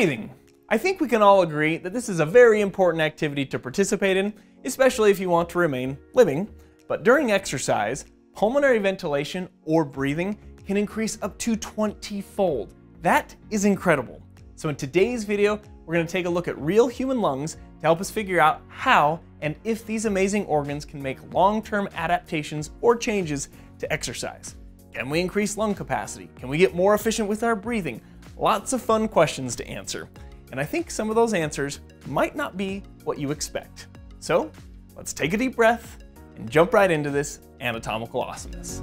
breathing. I think we can all agree that this is a very important activity to participate in, especially if you want to remain living. But during exercise, pulmonary ventilation or breathing can increase up to 20-fold. That is incredible. So in today's video, we're going to take a look at real human lungs to help us figure out how and if these amazing organs can make long-term adaptations or changes to exercise. Can we increase lung capacity? Can we get more efficient with our breathing? Lots of fun questions to answer. And I think some of those answers might not be what you expect. So let's take a deep breath and jump right into this anatomical awesomeness.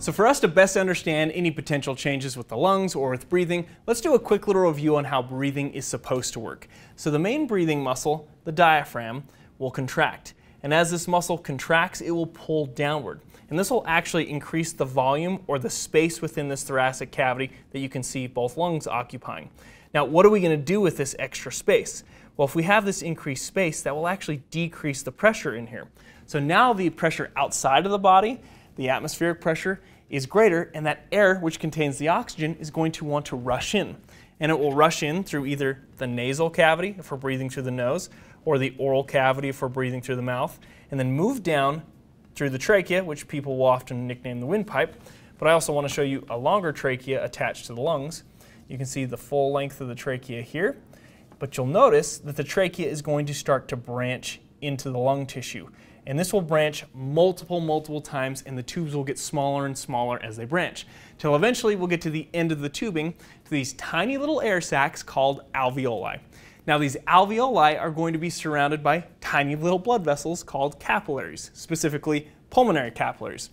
So for us to best understand any potential changes with the lungs or with breathing, let's do a quick little review on how breathing is supposed to work. So the main breathing muscle, the diaphragm, will contract. And as this muscle contracts, it will pull downward. And this will actually increase the volume or the space within this thoracic cavity that you can see both lungs occupying. Now, what are we going to do with this extra space? Well, if we have this increased space, that will actually decrease the pressure in here. So now the pressure outside of the body, the atmospheric pressure, is greater, and that air, which contains the oxygen, is going to want to rush in. And it will rush in through either the nasal cavity, if we're breathing through the nose, or the oral cavity if we're breathing through the mouth, and then move down through the trachea, which people will often nickname the windpipe. But I also want to show you a longer trachea attached to the lungs. You can see the full length of the trachea here, but you'll notice that the trachea is going to start to branch into the lung tissue. And this will branch multiple times, and the tubes will get smaller and smaller as they branch, till eventually we'll get to the end of the tubing, to these tiny little air sacs called alveoli. Now, these alveoli are going to be surrounded by tiny little blood vessels called capillaries, specifically pulmonary capillaries.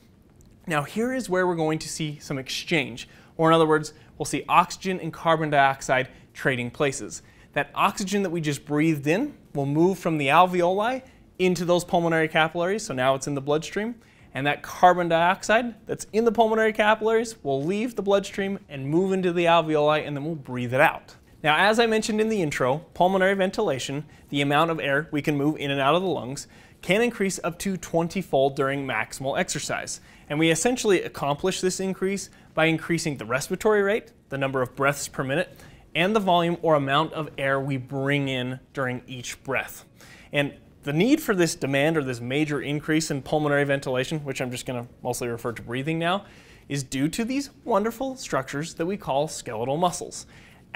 Now, here is where we're going to see some exchange, or in other words, we'll see oxygen and carbon dioxide trading places. That oxygen that we just breathed in will move from the alveoli into those pulmonary capillaries, so now it's in the bloodstream, and that carbon dioxide that's in the pulmonary capillaries will leave the bloodstream and move into the alveoli, and then we'll breathe it out. Now, as I mentioned in the intro, pulmonary ventilation, the amount of air we can move in and out of the lungs, can increase up to 20-fold during maximal exercise. And we essentially accomplish this increase by increasing the respiratory rate, the number of breaths per minute, and the volume or amount of air we bring in during each breath. And the need for this demand or this major increase in pulmonary ventilation, which I'm just going to mostly refer to breathing now, is due to these wonderful structures that we call skeletal muscles.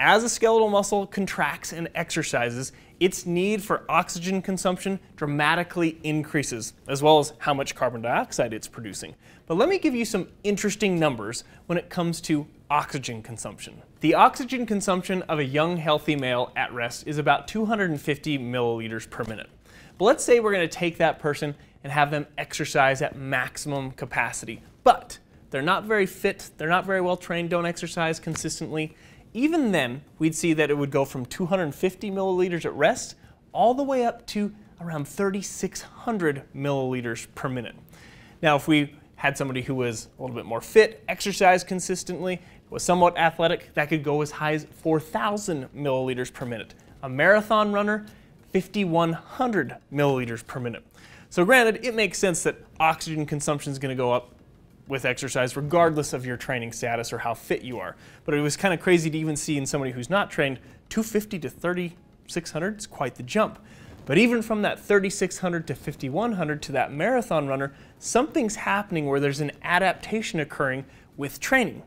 As a skeletal muscle contracts and exercises, its need for oxygen consumption dramatically increases, as well as how much carbon dioxide it's producing. But let me give you some interesting numbers when it comes to oxygen consumption. The oxygen consumption of a young, healthy male at rest is about 250 milliliters per minute. But let's say we're going to take that person and have them exercise at maximum capacity. But they're not very fit, they're not very well trained, don't exercise consistently. Even then, we'd see that it would go from 250 milliliters at rest all the way up to around 3,600 milliliters per minute. Now, if we had somebody who was a little bit more fit, exercised consistently, was somewhat athletic, that could go as high as 4,000 milliliters per minute. A marathon runner, 5,100 milliliters per minute. So granted, it makes sense that oxygen consumption is going to go up with exercise regardless of your training status or how fit you are. But it was kind of crazy to even see in somebody who's not trained, 250 to 3,600 is quite the jump. But even from that 3,600 to 5,100 to that marathon runner, something's happening where there's an adaptation occurring with training.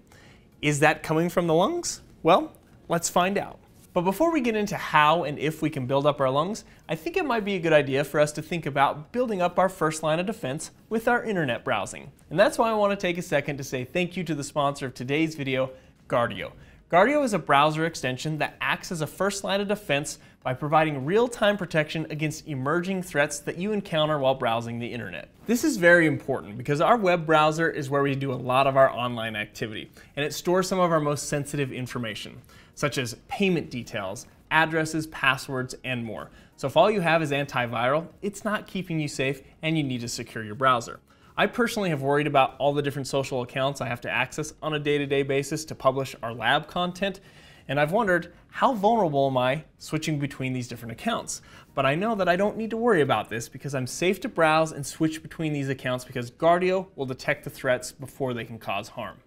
Is that coming from the lungs? Well, let's find out. But before we get into how and if we can build up our lungs, I think it might be a good idea for us to think about building up our first line of defense with our internet browsing. And that's why I want to take a second to say thank you to the sponsor of today's video, Guardio. Guardio is a browser extension that acts as a first line of defense by providing real-time protection against emerging threats that you encounter while browsing the internet. This is very important because our web browser is where we do a lot of our online activity, and it stores some of our most sensitive information, such as payment details, addresses, passwords, and more. So if all you have is antiviral, it's not keeping you safe and you need to secure your browser. I personally have worried about all the different social accounts I have to access on a day-to-day basis to publish our lab content, and I've wondered, how vulnerable am I switching between these different accounts? But I know that I don't need to worry about this because I'm safe to browse and switch between these accounts because Guardio will detect the threats before they can cause harm.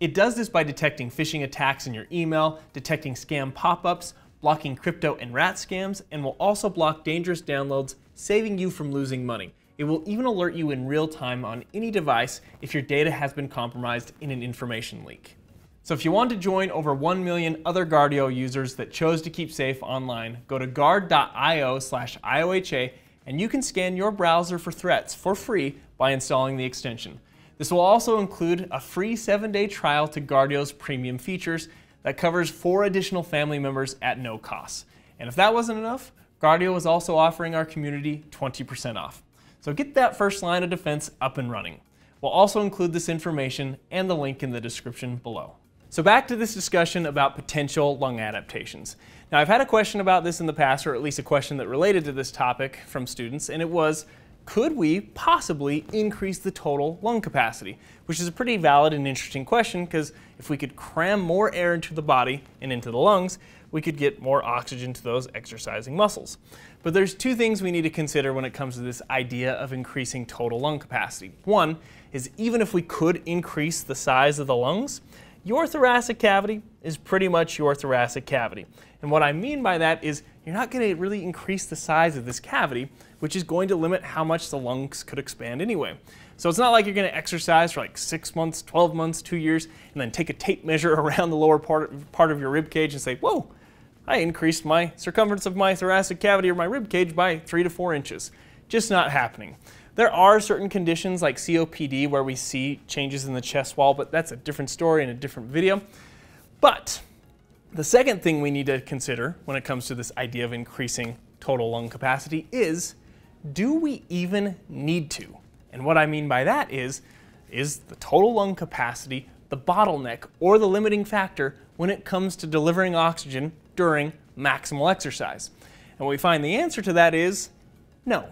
It does this by detecting phishing attacks in your email, detecting scam pop-ups, blocking crypto and rat scams, and will also block dangerous downloads, saving you from losing money. It will even alert you in real time on any device if your data has been compromised in an information leak. So if you want to join over 1 million other Guardio users that chose to keep safe online, go to guard.io/IOHA and you can scan your browser for threats for free by installing the extension. This will also include a free 7-day trial to Guardio's premium features that covers 4 additional family members at no cost. And if that wasn't enough, Guardio is also offering our community 20% off. So get that first line of defense up and running. We'll also include this information and the link in the description below. So back to this discussion about potential lung adaptations. Now I've had a question about this in the past, or at least a question that related to this topic from students, and it was, could we possibly increase the total lung capacity? Which is a pretty valid and interesting question, because if we could cram more air into the body and into the lungs, we could get more oxygen to those exercising muscles. But there's 2 things we need to consider when it comes to this idea of increasing total lung capacity. One is, even if we could increase the size of the lungs, your thoracic cavity is pretty much your thoracic cavity. And what I mean by that is, you're not going to really increase the size of this cavity, which is going to limit how much the lungs could expand anyway. So it's not like you're going to exercise for like 6 months, 12 months, 2 years, and then take a tape measure around the lower part of your rib cage and say, whoa, I increased my circumference of my thoracic cavity or my rib cage by 3 to 4 inches. Just not happening. There are certain conditions like COPD where we see changes in the chest wall, but that's a different story and a different video. But the second thing we need to consider when it comes to this idea of increasing total lung capacity is, do we even need to? And what I mean by that is the total lung capacity the bottleneck or the limiting factor when it comes to delivering oxygen during maximal exercise? And we find the answer to that is no,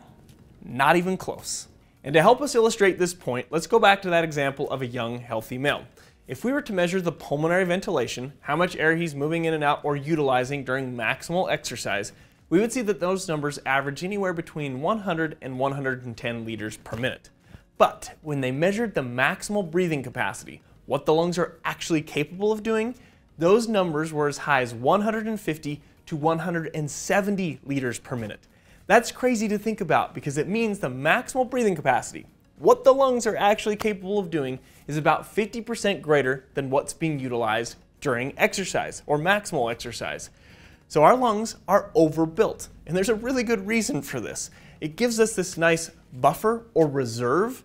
not even close. And to help us illustrate this point, let's go back to that example of a young, healthy male. If we were to measure the pulmonary ventilation, how much air he's moving in and out or utilizing during maximal exercise, we would see that those numbers average anywhere between 100 and 110 liters per minute. But when they measured the maximal breathing capacity, what the lungs are actually capable of doing, those numbers were as high as 150 to 170 liters per minute. That's crazy to think about, because it means the maximal breathing capacity, what the lungs are actually capable of doing, is about 50% greater than what's being utilized during exercise or maximal exercise. So our lungs are overbuilt, and there's a really good reason for this. It gives us this nice buffer or reserve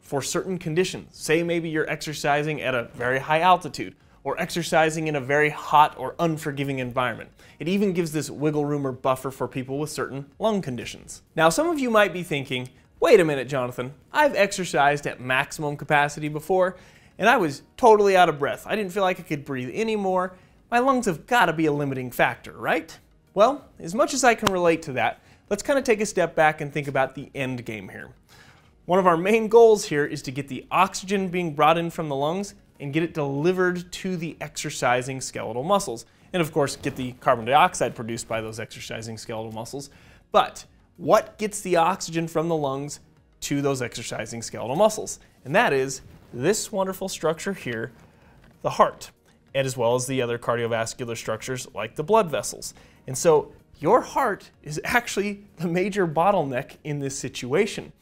for certain conditions. Say maybe you're exercising at a very high altitude, or exercising in a very hot or unforgiving environment. It even gives this wiggle room or buffer for people with certain lung conditions. Now some of you might be thinking, wait a minute, Jonathan, I've exercised at maximum capacity before, and I was totally out of breath. I didn't feel like I could breathe anymore. My lungs have got to be a limiting factor, right? Well, as much as I can relate to that, let's kind of take a step back and think about the end game here. One of our main goals here is to get the oxygen being brought in from the lungs and get it delivered to the exercising skeletal muscles. And of course, get the carbon dioxide produced by those exercising skeletal muscles. But what gets the oxygen from the lungs to those exercising skeletal muscles? And that is this wonderful structure here, the heart, and as well as the other cardiovascular structures like the blood vessels. And so your heart is actually the major bottleneck in this situation.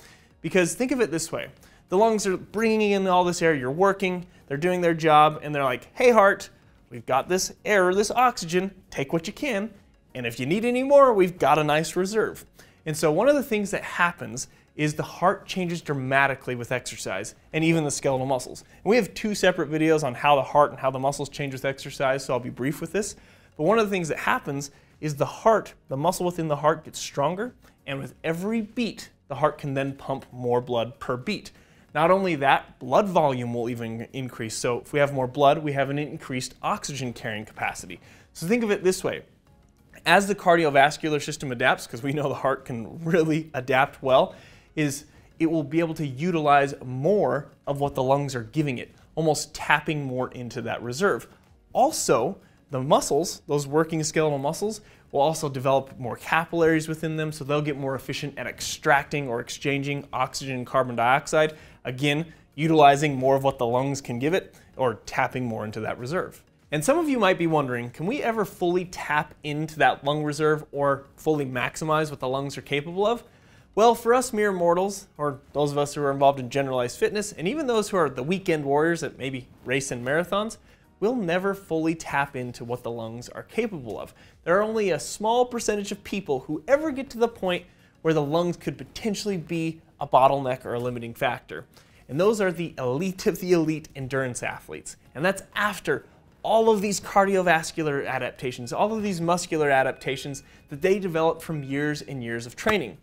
Because think of it this way, the lungs are bringing in all this air, you're working, they're doing their job, and they're like, hey heart, we've got this air, this oxygen, take what you can, and if you need any more, we've got a nice reserve. And so one of the things that happens is the heart changes dramatically with exercise, and even the skeletal muscles. And we have 2 separate videos on how the heart and how the muscles change with exercise, so I'll be brief with this. But one of the things that happens is the heart, the muscle within the heart gets stronger, and with every beat, the heart can then pump more blood per beat. Not only that, blood volume will even increase. So if we have more blood, we have an increased oxygen carrying capacity. So think of it this way. As the cardiovascular system adapts, because we know the heart can really adapt well, is it will be able to utilize more of what the lungs are giving it, almost tapping more into that reserve. Also, the muscles, those working skeletal muscles, will also develop more capillaries within them, so they'll get more efficient at extracting or exchanging oxygen and carbon dioxide, again, utilizing more of what the lungs can give it, or tapping more into that reserve. And some of you might be wondering, can we ever fully tap into that lung reserve or fully maximize what the lungs are capable of? Well, for us mere mortals, or those of us who are involved in generalized fitness, and even those who are the weekend warriors that maybe race in marathons, we'll never fully tap into what the lungs are capable of. There are only a small percentage of people who ever get to the point where the lungs could potentially be a bottleneck or a limiting factor. And those are the elite of the elite endurance athletes. And that's after all of these cardiovascular adaptations, all of these muscular adaptations that they develop from years and years of training.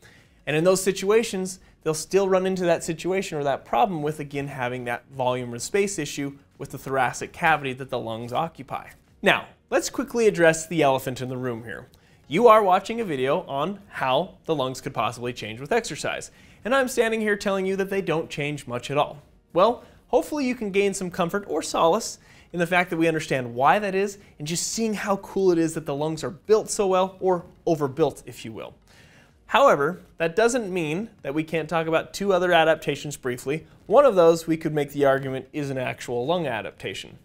And in those situations, they'll still run into that situation or that problem with, again, having that volume or space issue with the thoracic cavity that the lungs occupy. Now, let's quickly address the elephant in the room here. You are watching a video on how the lungs could possibly change with exercise, and I'm standing here telling you that they don't change much at all. Well, hopefully you can gain some comfort or solace in the fact that we understand why that is, and just seeing how cool it is that the lungs are built so well, or overbuilt, if you will. However, that doesn't mean that we can't talk about two other adaptations briefly. One of those, we could make the argument, is an actual lung adaptation.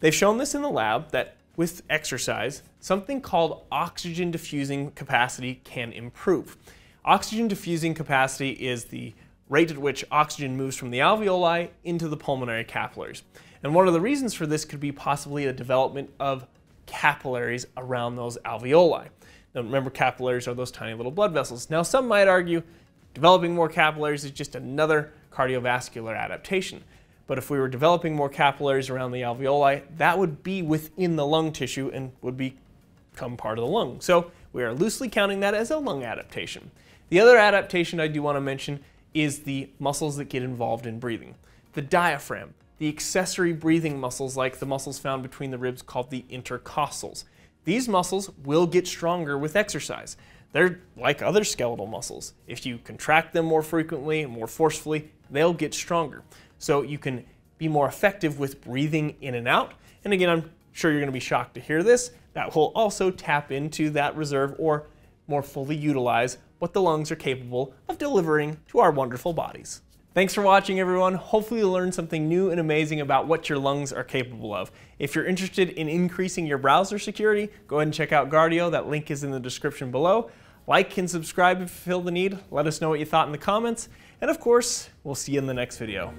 They've shown this in the lab that with exercise, something called oxygen diffusing capacity can improve. Oxygen diffusing capacity is the rate at which oxygen moves from the alveoli into the pulmonary capillaries. And one of the reasons for this could be possibly the development of capillaries around those alveoli. Now remember, capillaries are those tiny little blood vessels. Now some might argue developing more capillaries is just another cardiovascular adaptation. But if we were developing more capillaries around the alveoli, that would be within the lung tissue and would become part of the lung. So we are loosely counting that as a lung adaptation. The other adaptation I do want to mention is the muscles that get involved in breathing. The diaphragm, the accessory breathing muscles like the muscles found between the ribs called the intercostals. These muscles will get stronger with exercise. They're like other skeletal muscles. If you contract them more frequently and more forcefully, they'll get stronger. So you can be more effective with breathing in and out. And again, I'm sure you're going to be shocked to hear this. That will also tap into that reserve or more fully utilize what the lungs are capable of delivering to our wonderful bodies. Thanks for watching, everyone. Hopefully you learned something new and amazing about what your lungs are capable of. If you're interested in increasing your browser security, go ahead and check out Guardio. That link is in the description below. Like and subscribe if you feel the need. Let us know what you thought in the comments. And of course, we'll see you in the next video.